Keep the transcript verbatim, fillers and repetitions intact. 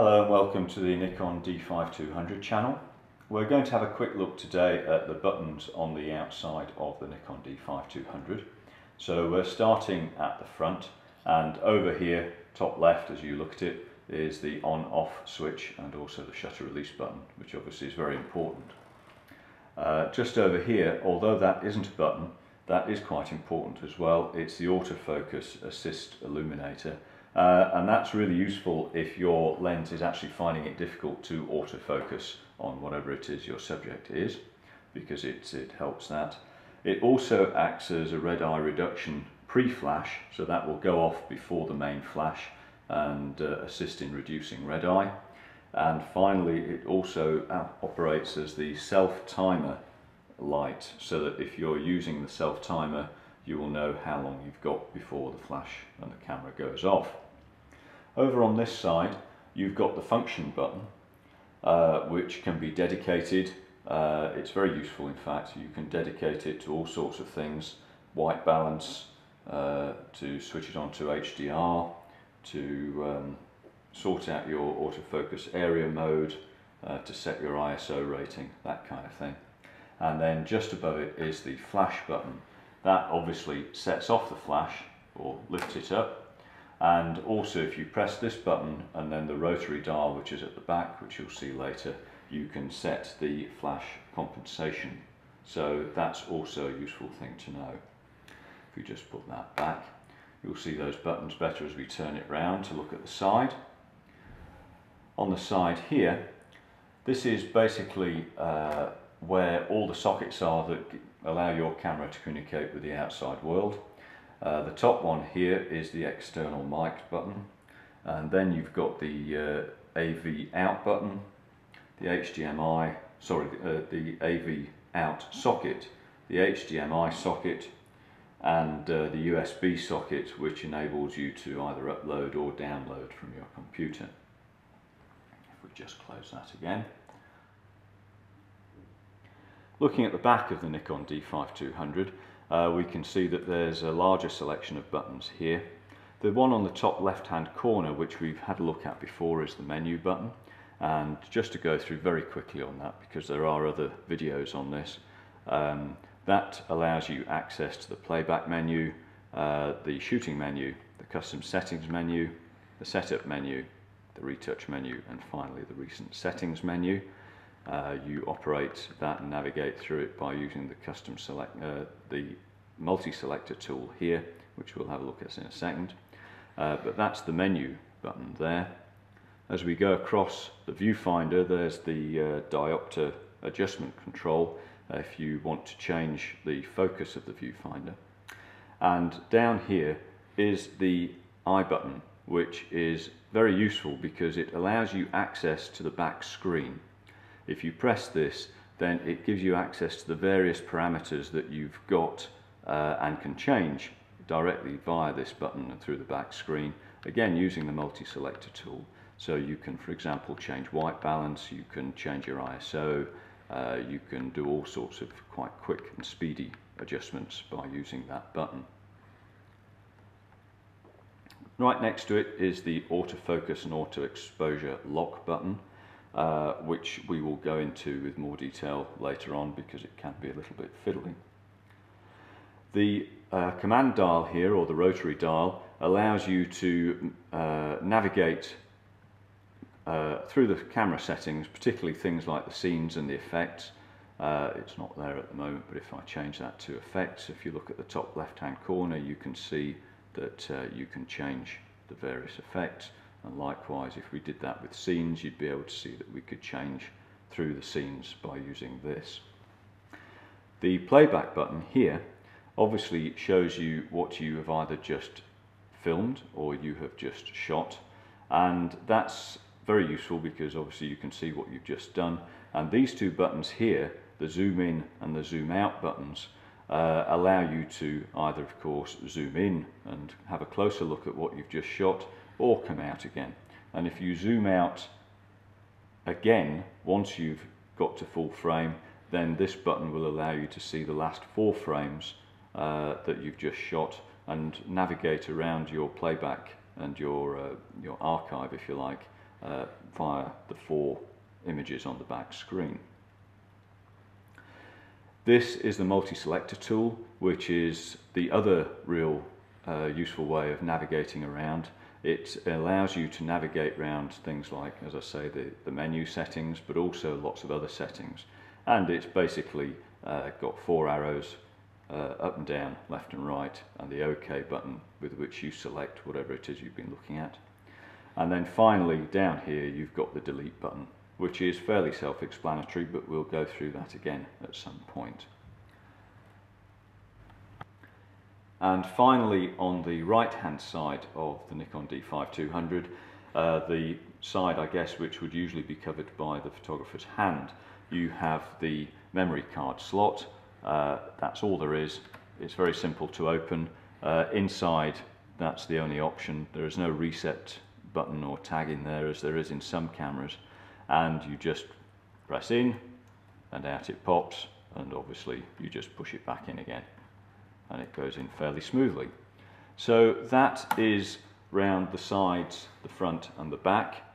Hello and welcome to the Nikon D fifty-two hundred channel. We're going to have a quick look today at the buttons on the outside of the Nikon D fifty-two hundred. So we're starting at the front, and over here, top left as you look at it, is the on-off switch and also the shutter release button, which obviously is very important. Uh, just over here, although that isn't a button, that is quite important as well. It's the autofocus assist illuminator. Uh, and that's really useful if your lens is actually finding it difficult to autofocus on whatever it is your subject is, because it, it helps that. It also acts as a red-eye reduction pre-flash, so that will go off before the main flash and uh, assist in reducing red-eye. And finally, it also operates as the self-timer light, so that if you're using the self-timer, you will know how long you've got before the flash and the camera goes off. Over on this side, you've got the function button, uh, which can be dedicated. Uh, it's very useful, in fact. You can dedicate it to all sorts of things: white balance, uh, to switch it on to H D R, to um, sort out your autofocus area mode, uh, to set your I S O rating, that kind of thing. And then just above it is the flash button. That obviously sets off the flash or lifts it up. And also, if you press this button and then the rotary dial, which is at the back, which you'll see later, you can set the flash compensation. So that's also a useful thing to know. If you just put that back, you'll see those buttons better as we turn it round to look at the side. On the side here, this is basically uh, where all the sockets are that allow your camera to communicate with the outside world. Uh, the top one here is the external mic button, and then you've got the uh, A V out button, the HDMI, sorry, uh, the A V out socket, the H D M I socket, and uh, the U S B socket, which enables you to either upload or download from your computer. If we just close that again. Looking at the back of the Nikon D fifty-two hundred, uh, we can see that there's a larger selection of buttons here. The one on the top left-hand corner, which we've had a look at before, is the menu button. And just to go through very quickly on that, because there are other videos on this, um, that allows you access to the playback menu, uh, the shooting menu, the custom settings menu, the setup menu, the retouch menu, and finally the recent settings menu. Uh, you operate that and navigate through it by using the custom select, uh, the multi-selector tool here, which we'll have a look at in a second. Uh, but that's the menu button there. As we go across the viewfinder, there's the uh, diopter adjustment control uh, if you want to change the focus of the viewfinder. And down here is the eye button, which is very useful because it allows you access to the back screen. If you press this, then it gives you access to the various parameters that you've got uh, and can change directly via this button and through the back screen, again using the multi-selector tool. So you can, for example, change white balance, you can change your I S O, uh, you can do all sorts of quite quick and speedy adjustments by using that button. Right next to it is the autofocus and auto exposure lock button, Uh, which we will go into with more detail later on because it can be a little bit fiddly. The uh, command dial here, or the rotary dial, allows you to uh, navigate uh, through the camera settings, particularly things like the scenes and the effects. Uh, it's not there at the moment, but if I change that to effects, if you look at the top left-hand corner, you can see that uh, you can change the various effects. And likewise, if we did that with scenes, you'd be able to see that we could change through the scenes by using this. The playback button here obviously shows you what you have either just filmed or you have just shot, and that's very useful because obviously you can see what you've just done. And these two buttons here, the zoom in and the zoom out buttons, uh, allow you to either, of course, zoom in and have a closer look at what you've just shot, or come out again. And if you zoom out again once you've got to full frame, then this button will allow you to see the last four frames uh, that you've just shot and navigate around your playback and your uh, your archive, if you like, uh, via the four images on the back screen. This is the multi-selector tool, which is the other real uh, useful way of navigating around. It allows you to navigate around things like, as I say, the, the menu settings, but also lots of other settings. And it's basically uh, got four arrows uh, up and down, left and right, and the OK button with which you select whatever it is you've been looking at. And then finally, down here, you've got the delete button, which is fairly self-explanatory, but we'll go through that again at some point. And finally, on the right-hand side of the Nikon D fifty-two hundred, uh, the side, I guess, which would usually be covered by the photographer's hand, you have the memory card slot. Uh, that's all there is. It's very simple to open. Uh, inside, that's the only option. There is no reset button or tag in there, as there is in some cameras. And you just press in, and out it pops, and obviously you just push it back in again, and it goes in fairly smoothly. So that is round the sides, the front and the back.